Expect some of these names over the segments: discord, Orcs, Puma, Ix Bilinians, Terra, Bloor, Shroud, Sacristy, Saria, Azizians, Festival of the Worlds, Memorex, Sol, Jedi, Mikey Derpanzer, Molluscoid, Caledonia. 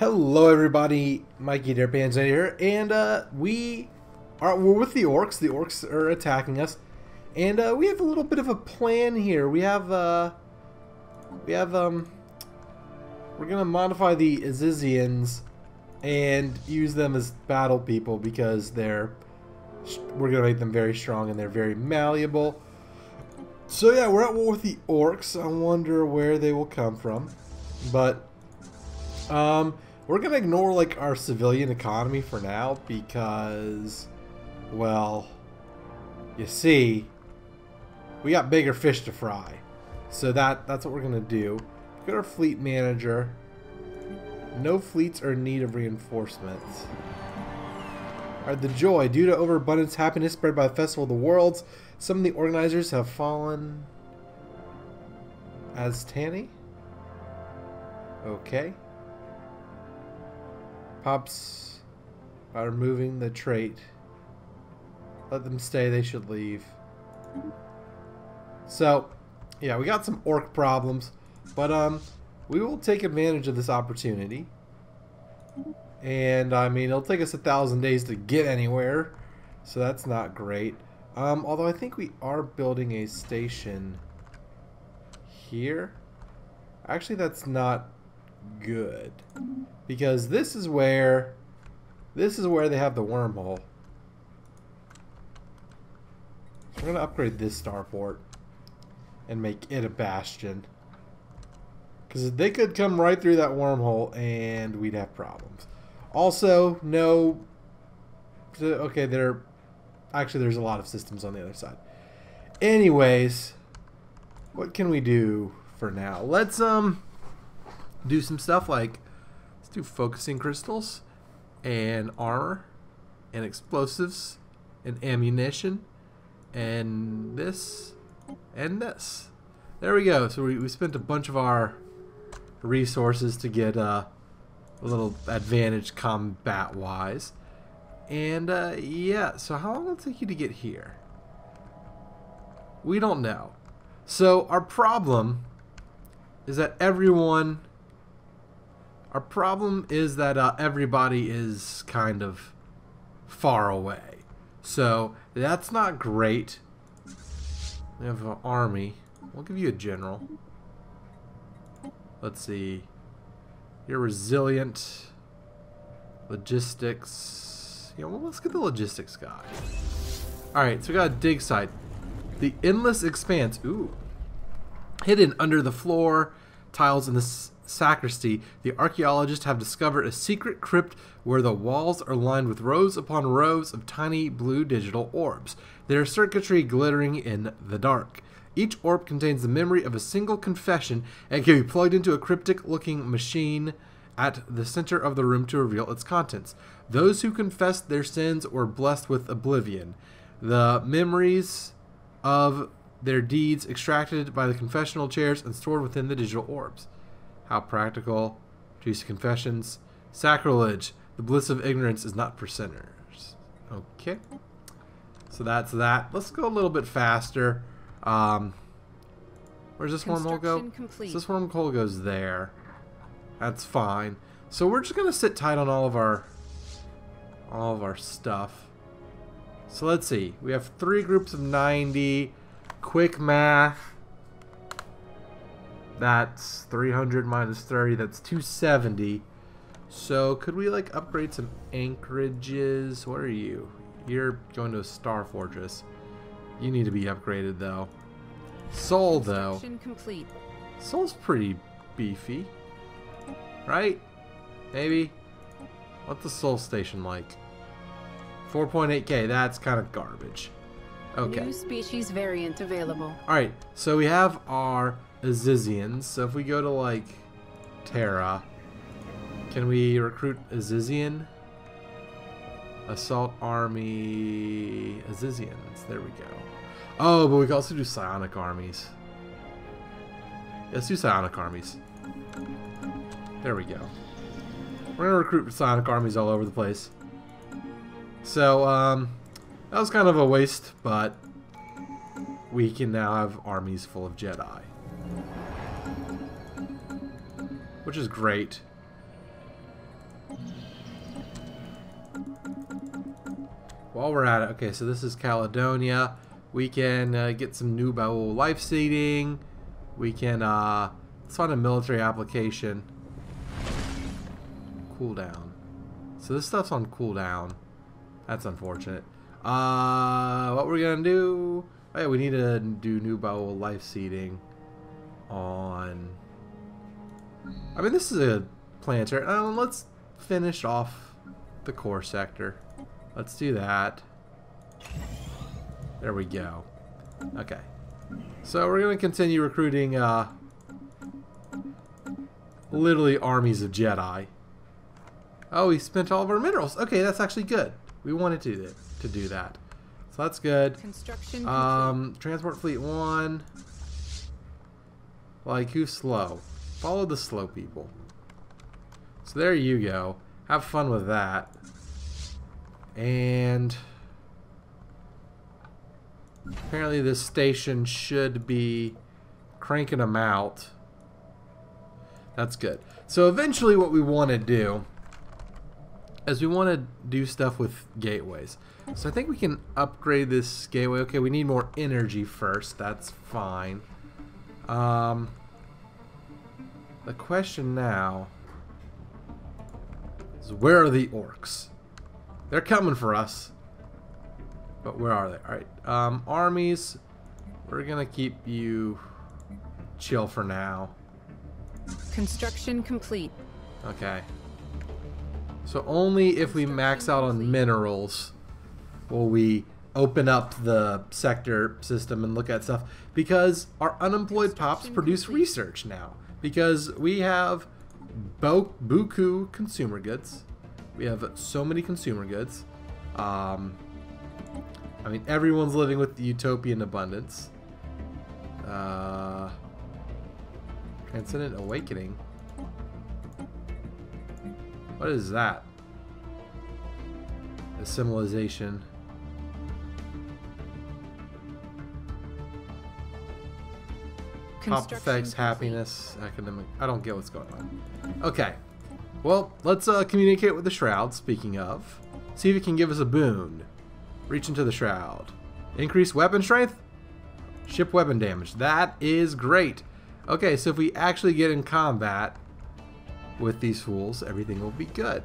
Hello everybody, Mikey Derpanzer here, and we're with the orcs. The orcs are attacking us, and we have a little bit of a plan here. We have we're gonna modify the Azizians and use them as battle people because we're gonna make them very strong and they're very malleable. So yeah, we're at war with the orcs. I wonder where they will come from, but we're gonna ignore like our civilian economy for now because, well, you see, we got bigger fish to fry. So that's what we're gonna do. We've got our fleet manager. No fleets are in need of reinforcements. Alright, the joy. Due to overabundance happiness spread by the Festival of the Worlds, some of the organizers have fallen as Tanny. Okay. Pops by removing the trait. Let them stay, they should leave. So, yeah, we got some orc problems, but we will take advantage of this opportunity. And I mean, it'll take us 1,000 days to get anywhere, so that's not great. Although I think we are building a station here. Actually, that's not good, because this is where they have the wormhole. So we're gonna upgrade this starport and make it a bastion, because they could come right through that wormhole and we'd have problems. Also, no, okay, there's a lot of systems on the other side. Anyways, what can we do for now? Let's do some stuff like, let's do focusing crystals and armor and explosives and ammunition and this and this. There we go. So we spent a bunch of our resources to get a little advantage combat wise. And yeah, so how long will it take you to get here? We don't know. So our problem is that everybody is kind of far away. So that's not great. We have an army. We'll give you a general. Let's see. You're resilient. Logistics. Yeah, well, let's get the logistics guy. Alright, so we got a dig site. The endless expanse. Ooh. Hidden under the floor tiles in the Sacristy, the archaeologists have discovered a secret crypt where the walls are lined with rows upon rows of tiny blue digital orbs, their circuitry glittering in the dark. Each orb contains the memory of a single confession and can be plugged into a cryptic-looking machine at the center of the room to reveal its contents. Those who confessed their sins were blessed with oblivion. The memories of their deeds extracted by the confessional chairs and stored within the digital orbs. How practical. Reduce confessions. Sacrilege. The bliss of ignorance is not for sinners. Okay. So that's that. Let's go a little bit faster. Where's this wormhole go? So this wormhole goes there. That's fine. So we're just gonna sit tight on all of our stuff. So let's see. We have 3 groups of 90. Quick math. That's 300 minus 30. That's 270. So could we like upgrade some anchorages? What are you? You're going to a star fortress. You need to be upgraded though. Sol though. Complete. Sol's pretty beefy, right? Maybe. What's the Sol station like? 4.8K. That's kind of garbage. Okay. New species variant available. All right. So we have our Azizians. So if we go to like Terra, can we recruit Azizian? Assault army Azizians. There we go. Oh, but we can also do psionic armies. Let's do psionic armies. There we go. We're gonna recruit psionic armies all over the place. So that was kind of a waste, but we can now have armies full of Jedi, which is great. While we're at it, okay, so this is Caledonia. We can get some new Baul life seeding. We can let's find a military application. Cooldown. So this stuff's on cooldown. That's unfortunate. What we're gonna do? Oh yeah, we need to do new Baul life seeding on. I mean, this is a planter. Let's finish off the core sector. Let's do that. There we go. Okay. So we're going to continue recruiting literally armies of Jedi. Oh, we spent all of our minerals. Okay, that's actually good. We wanted to do that. So that's good. Construction. Transport fleet 1. Like, who's slow? Follow the slow people. So there you go. Have fun with that. And apparently this station should be cranking them out. That's good. So eventually what we want to do is we want to do stuff with gateways. So I think we can upgrade this gateway. Okay, we need more energy first. That's fine. The question now is, where are the orcs? They're coming for us. But where are they? Alright, armies, we're gonna keep you chill for now. Construction complete. Okay. So only if we max out on minerals will we open up the sector system and look at stuff, because our unemployed pops produce research now. Because we have buku consumer goods. We have so many consumer goods. I mean, everyone's living with the utopian abundance. Transcendent Awakening. What is that? A civilization. Pop effects, happiness, academic. I don't get what's going on. Okay. Well, let's communicate with the Shroud, speaking of. See if it can give us a boon. Reach into the Shroud. Increase weapon strength? Ship weapon damage. That is great. Okay, so if we actually get in combat with these fools, everything will be good.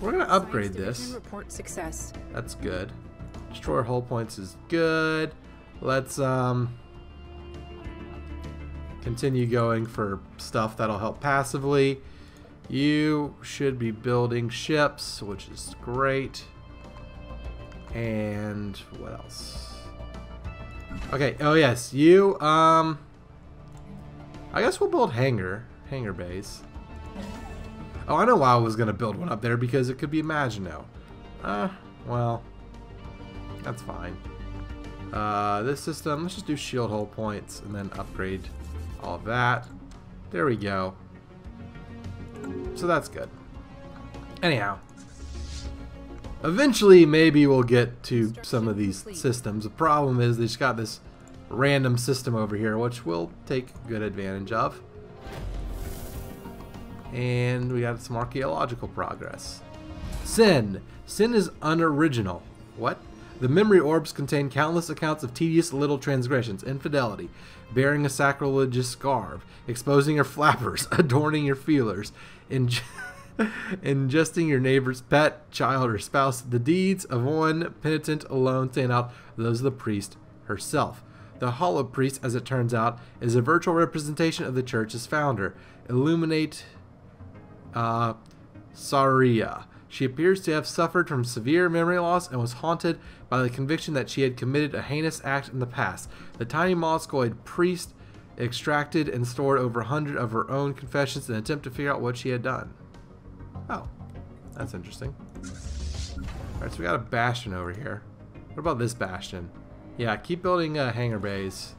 We're going to upgrade this. Report success. That's good. Destroyer hull points is good. Let's continue going for stuff that'll help passively. You should be building ships, which is great. And what else? Okay, oh yes, you, I guess we'll build hangar bays. Oh, I know why I was gonna build one up there, because it could be Magino. Well, that's fine. This system, let's just do shield hull points and then upgrade all that. There we go. So that's good. Anyhow, eventually maybe we'll get to some of these systems. The problem is they just got this random system over here, which we'll take good advantage of. And we got some archaeological progress. Sin. Sin is unoriginal. What? The memory orbs contain countless accounts of tedious little transgressions, infidelity, bearing a sacrilegious scarf, exposing your flappers, adorning your feelers, ingesting your neighbor's pet, child, or spouse. The deeds of one penitent alone stand out, those of the priest herself. The hollow priest, as it turns out, is a virtual representation of the church's founder. Illuminate Saria. She appears to have suffered from severe memory loss and was haunted by the conviction that she had committed a heinous act in the past. The tiny Molluscoid priest extracted and stored over 100 of her own confessions in an attempt to figure out what she had done. Oh, that's interesting. Alright, so we got a bastion over here. What about this bastion? Yeah, keep building hangar bays.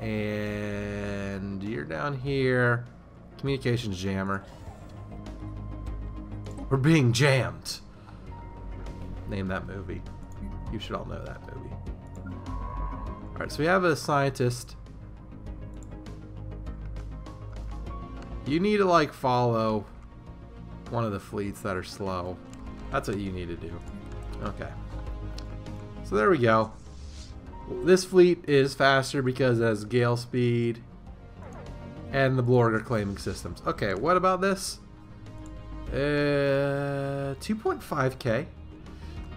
And you're down here. Communications jammer. We're being jammed. Name that movie. You should all know that movie. Alright, so we have a scientist. You need to, like, follow one of the fleets that are slow. That's what you need to do. Okay. So there we go. This fleet is faster because it has gale speed and the Bloor are claiming systems. Okay, what about this? 2.5k.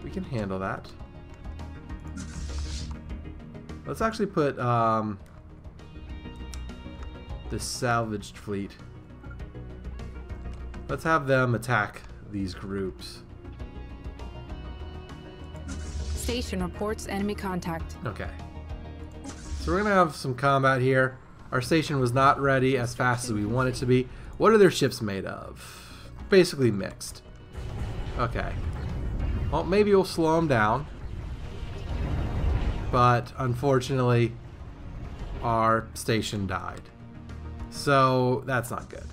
We can handle that. Let's actually put the salvaged fleet. Let's have them attack these groups. Station reports enemy contact. Okay. So we're going to have some combat here. Our station was not ready as fast as we want it to be. What are their ships made of? Basically mixed. Okay. Well, maybe we'll slow them down. But unfortunately, our station died. So that's not good.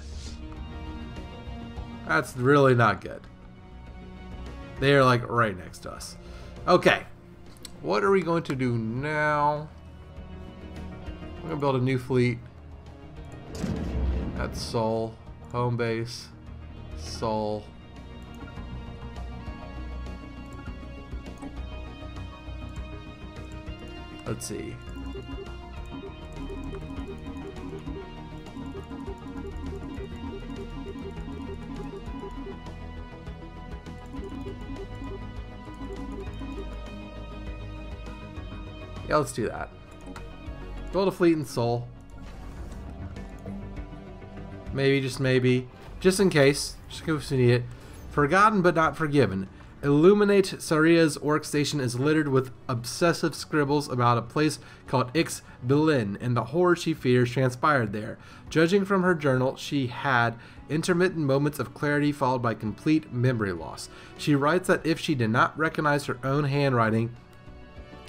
That's really not good. They are like right next to us. Okay. What are we going to do now? I'm going to build a new fleet at Sol. Home base. Sol. Let's see. Yeah, let's do that. Build a fleet in Sol. Maybe, just maybe. Just in case. Just in case we need it. Forgotten but not forgiven. Illuminate Saria's orc station is littered with obsessive scribbles about a place called Ix Bilinians and the horror she fears transpired there. Judging from her journal, she had intermittent moments of clarity followed by complete memory loss. She writes that if she did not recognize her own handwriting,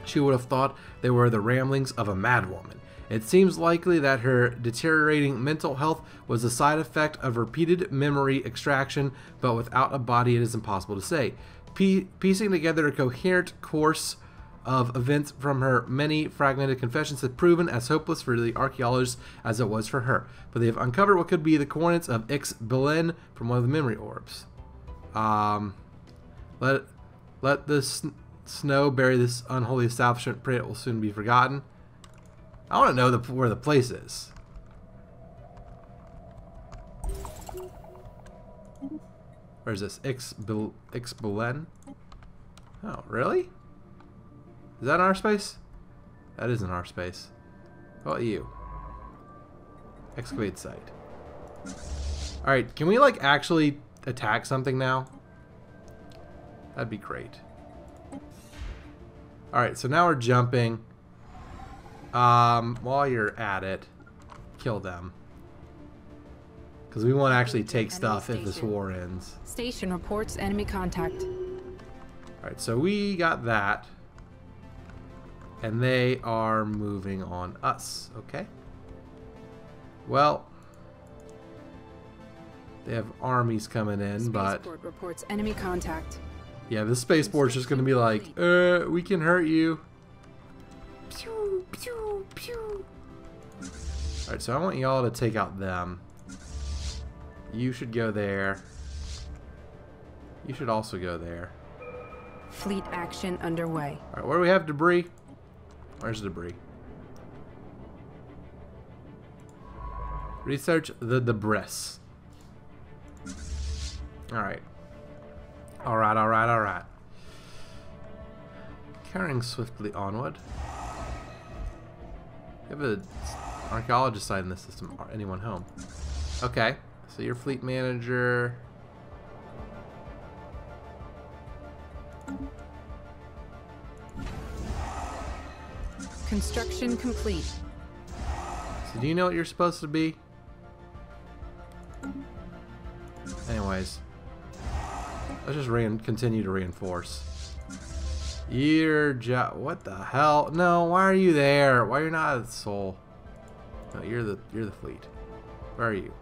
she would have thought they were the ramblings of a madwoman. It seems likely that her deteriorating mental health was a side effect of repeated memory extraction, but without a body it is impossible to say. Piecing together a coherent course of events from her many fragmented confessions has proven as hopeless for the archaeologists as it was for her, but they have uncovered what could be the coordinates of Ix Bilinians from one of the memory orbs. Let this snow bury this unholy establishment. Pray it will soon be forgotten. I want to know where the place is. Where's this? Ix Bilinians? Oh, really? Is that in our space? That isn't our space. How about you? Excavate site. Alright, can we like actually attack something now? That'd be great. Alright, so now we're jumping. While you're at it, kill them. Because we won't actually take stuff if this war ends. Station reports enemy contact. Alright, so we got that. And they are moving on us, okay? Well, they have armies coming in, but... Spaceport reports enemy contact. Yeah, this spaceport's just going to be like, we can hurt you. Pew, pew, pew. Alright, so I want y'all to take out them. You should go there. You should also go there. Fleet action underway. Alright, where do we have debris? Where's debris? Research the debris. Alright. Alright, alright, alright. Carrying swiftly onward. We have an archaeologist side in this system. Anyone home? Okay. So your fleet manager. Construction complete. So do you know what you're supposed to be? Anyways. Let's just continue to reinforce. Your job. What the hell? No, why are you there? Why are you not at Sol? No, you're the fleet. Where are you?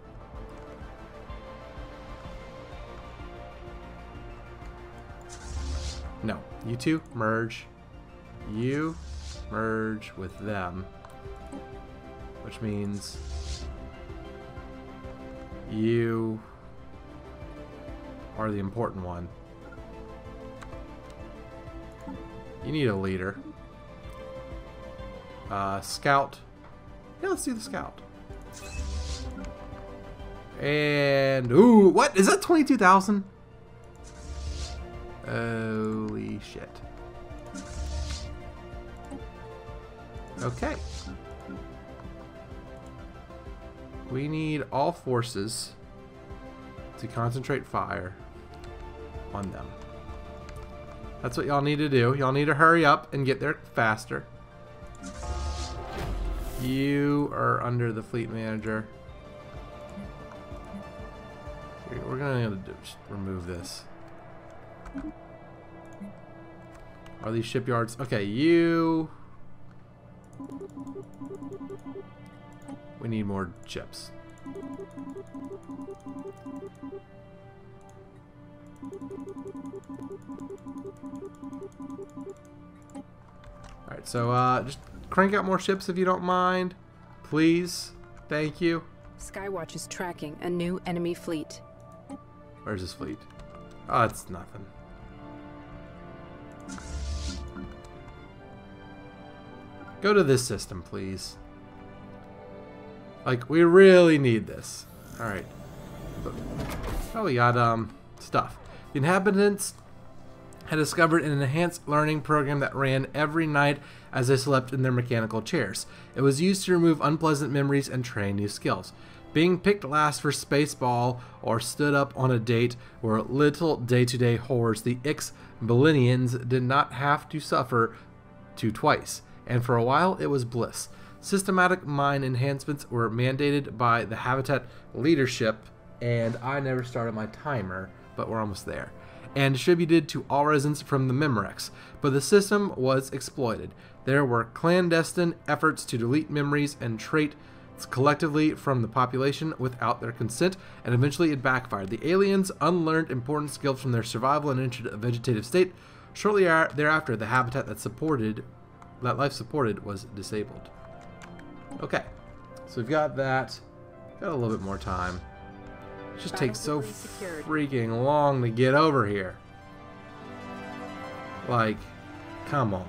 No, you two merge. You merge with them, which means you are the important one. You need a leader. Scout. Yeah, let's do the scout. And ooh, what is that? 22,000? Holy shit. Okay. We need all forces to concentrate fire on them. That's what y'all need to do. Y'all need to hurry up and get there faster. You are under the fleet manager. We're going to just remove this. Are these shipyards? Okay, you... We need more ships. Alright, so just crank out more ships if you don't mind. Please. Thank you. Skywatch is tracking a new enemy fleet. Where's this fleet? Oh, it's nothing. Go to this system, please. Like, we really need this. Alright. Oh, we got, stuff. The inhabitants had discovered an enhanced learning program that ran every night as they slept in their mechanical chairs. It was used to remove unpleasant memories and train new skills. Being picked last for Spaceball or stood up on a date were little day-to-day horrors. The Ix Bilinians did not have to suffer twice, and for a while it was bliss. Systematic mine enhancements were mandated by the Habitat leadership, and I never started my timer, but we're almost there, and distributed to all residents from the Memorex, but the system was exploited. There were clandestine efforts to delete memories and traits collectively from the population without their consent, and eventually it backfired. The aliens unlearned important skills from their survival and entered a vegetative state. Shortly thereafter, the habitat that life supported was disabled. Okay, so we've got that. Got a little bit more time. It just takes so freaking long to get over here. Like, come on.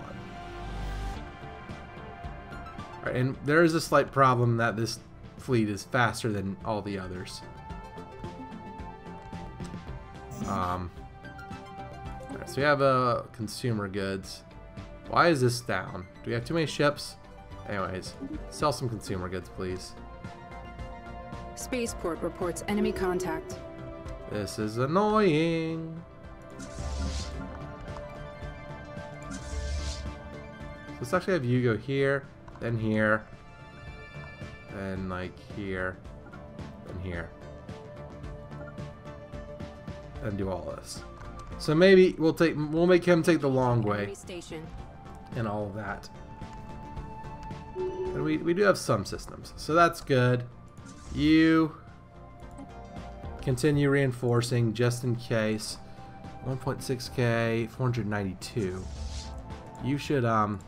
All right, and there is a slight problem that this fleet is faster than all the others. All right, so we have consumer goods. Why is this down? Do we have too many ships? Anyways, sell some consumer goods, please. Spaceport reports enemy contact. This is annoying. Let's actually have you go here, then like here, then here, and do all this. So maybe we'll make him take the long way and all of that. And we do have some systems, so that's good. You continue reinforcing just in case. 1.6k, 492. You should come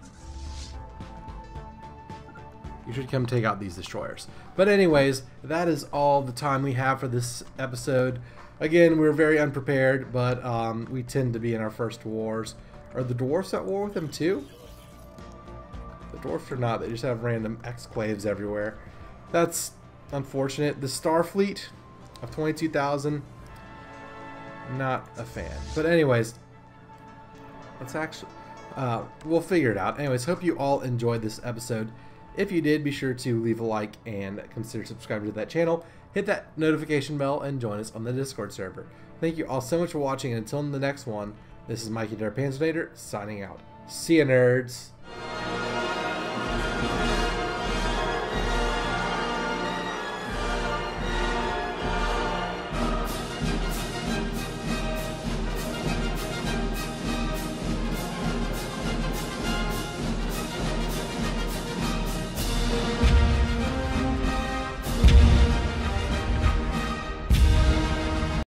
take out these destroyers. But anyways, that is all the time we have for this episode. Again, we were very unprepared, but we tend to be in our first wars. Are the dwarfs at war with them too? The dwarfs are not. They just have random exclaves everywhere. That's unfortunate. The Starfleet of 22,000. Not a fan. But anyways, let's actually... we'll figure it out. Anyways, hope you all enjoyed this episode. If you did, be sure to leave a like and consider subscribing to that channel. Hit that notification bell and join us on the Discord server. Thank you all so much for watching, and until the next one, this is Mikey Derpanzer signing out. See ya, nerds!